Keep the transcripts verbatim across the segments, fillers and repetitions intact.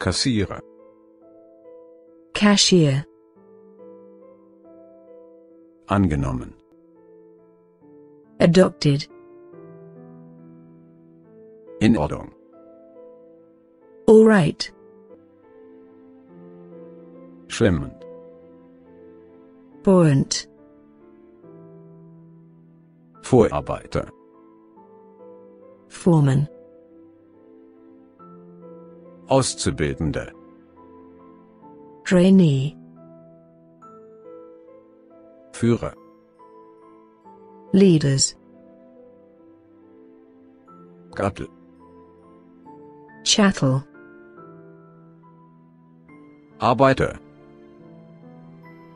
Kassierer. Cashier. Angenommen. Adopted. In Ordnung. All right. Schwimmend. Buoyant. Vorarbeiter. Foreman. Auszubildender. Trainee. Führer. Leaders. Gattel. Chattel. Arbeiter.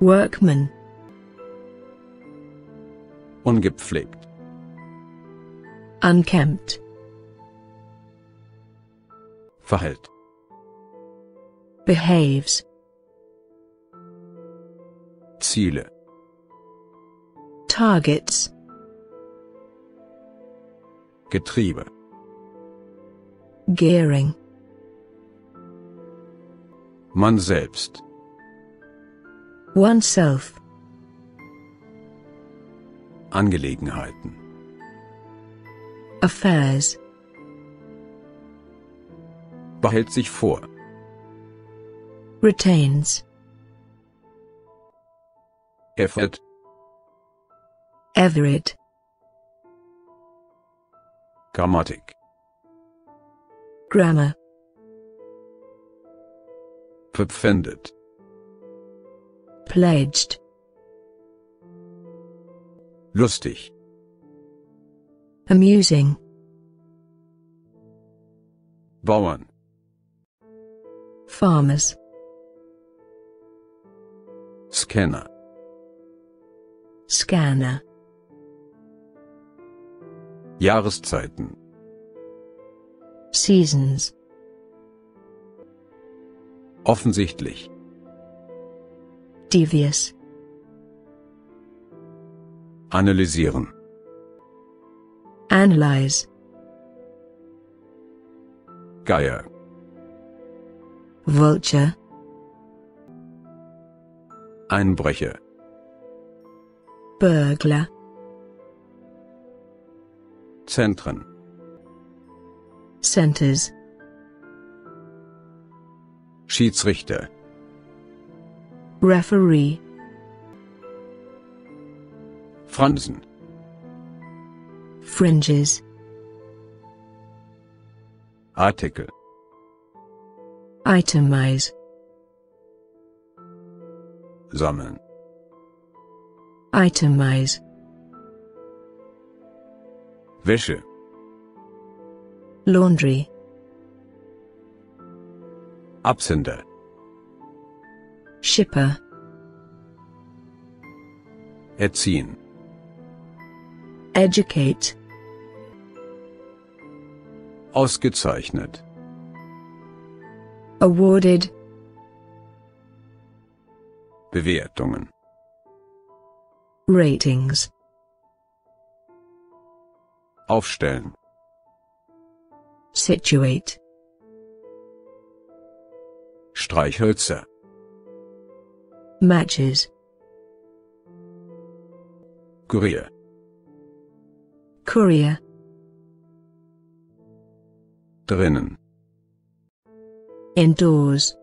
Workman. Ungepflegt. Unkempt. Verhält. Behaves. Ziele. Targets. Getriebe. Gearing. Man selbst. Oneself. Angelegenheiten. Affairs. Behält sich vor. Retains. Effort. Everett. Grammatik. Grammar. Verpfändet. Pledged. Lustig. Amusing. Bauern. Farmers. Scanner. Scanner. Jahreszeiten. Seasons. Offensichtlich. Devious. Analysieren. Analyze. Geier. Vulture. Einbrecher. Burglar. Zentren. Centers. Schiedsrichter. Referee. Fransen. Fringes. Artikel. Itemize. Sammeln. Itemize. Wäsche. Laundry. Absender. Shipper. Erziehen. Educate. Ausgezeichnet. Awarded. Bewertungen. Ratings. Aufstellen. Situate. Streichhölzer. Matches. Kurier. Courier. Drinnen. Indoors.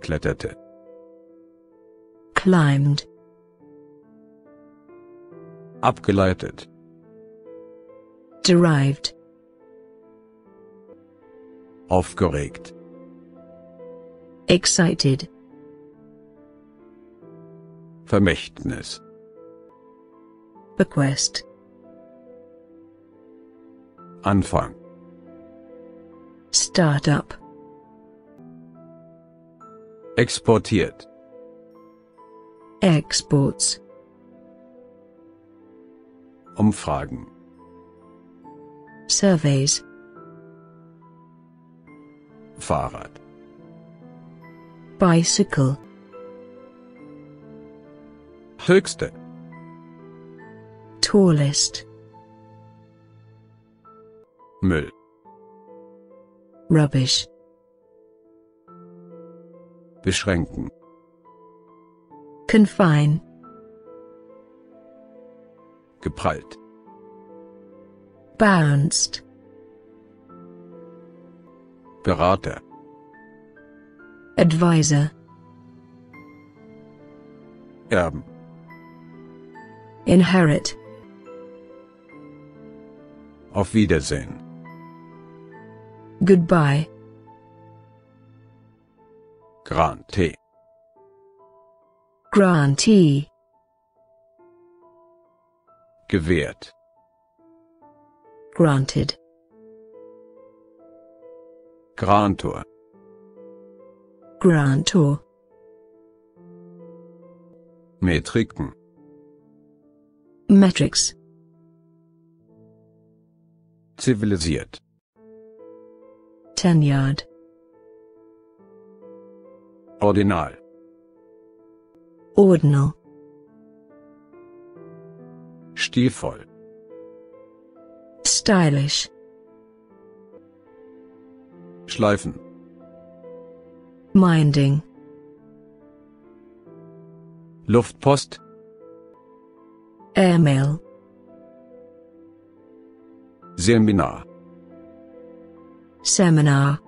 Kletterte. Climbed. Abgeleitet. Derived. Aufgeregt. Excited. Vermächtnis. Bequest. Anfang. Startup. Exportiert. Exports. Umfragen. Surveys. Fahrrad. Bicycle. Höchste. Tallest. Müll. Rubbish. Beschränken. Confine. Geprallt. Bounced. Berater. Advisor. Erben. Inherit. Auf Wiedersehen. Goodbye. Grantee. Grantee. Gewährt. Granted. Grantor. Grantor. Metriken. Metrics. Zivilisiert. Tenured. Ordinal. Ordinal. Stilvoll. Stylish. Schleifen. Minding. Luftpost. Airmail. Seminar. Seminar.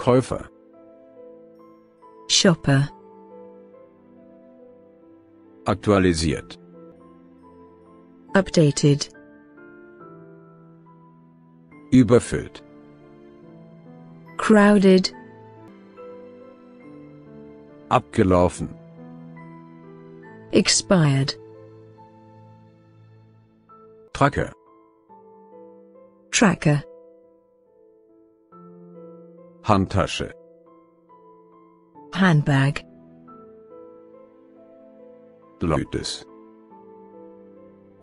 Käufer. Shopper. Aktualisiert. Updated. Überfüllt. Crowded. Abgelaufen. Expired. Tracker. Tracker. Handtasche. Handbag. Lloyds.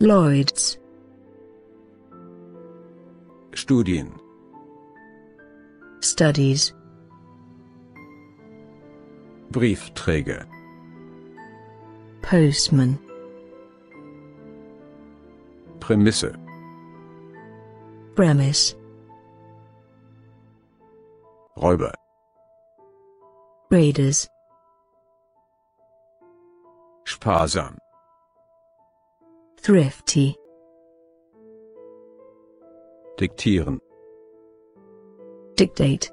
Lloyds. Studien. Studies. Briefträger. Postman. Prämisse. Premise. Räuber. Raiders. Sparsam. Thrifty. Diktieren. Dictate.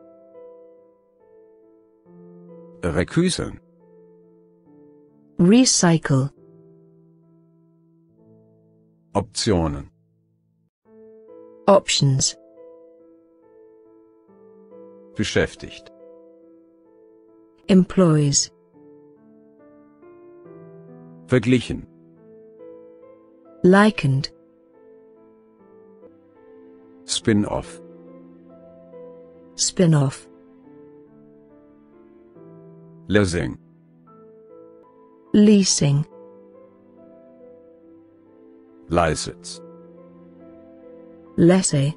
Reküseln. Recycle. Optionen. Options. Beschäftigt. Employs. Verglichen. Likened. Spin-off. Spin-off. Leasing. Leasing. License. Lessee.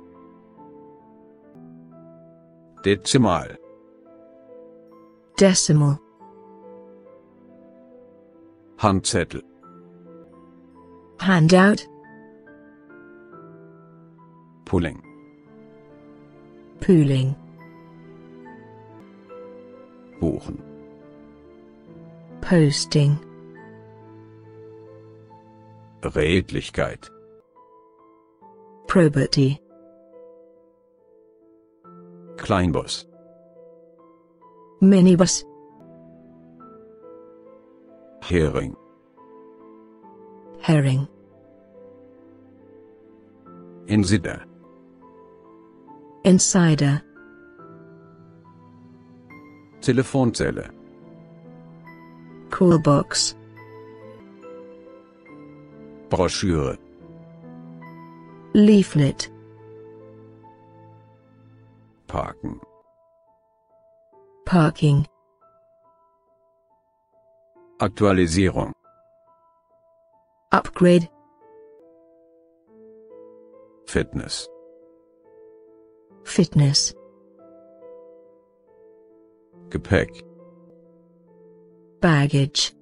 Dezimal. Decimal. Handzettel. Handout. Pooling. Pooling. Buchen. Posting. Redlichkeit. Probity. Kleinbus. Minibus. Hering. Herring. Insider. Insider. Telefonzelle. Callbox. Broschüre. Leaflet. Parken. Parking. Aktualisierung. Upgrade. Fitness. Fitness. Gepäck. Baggage.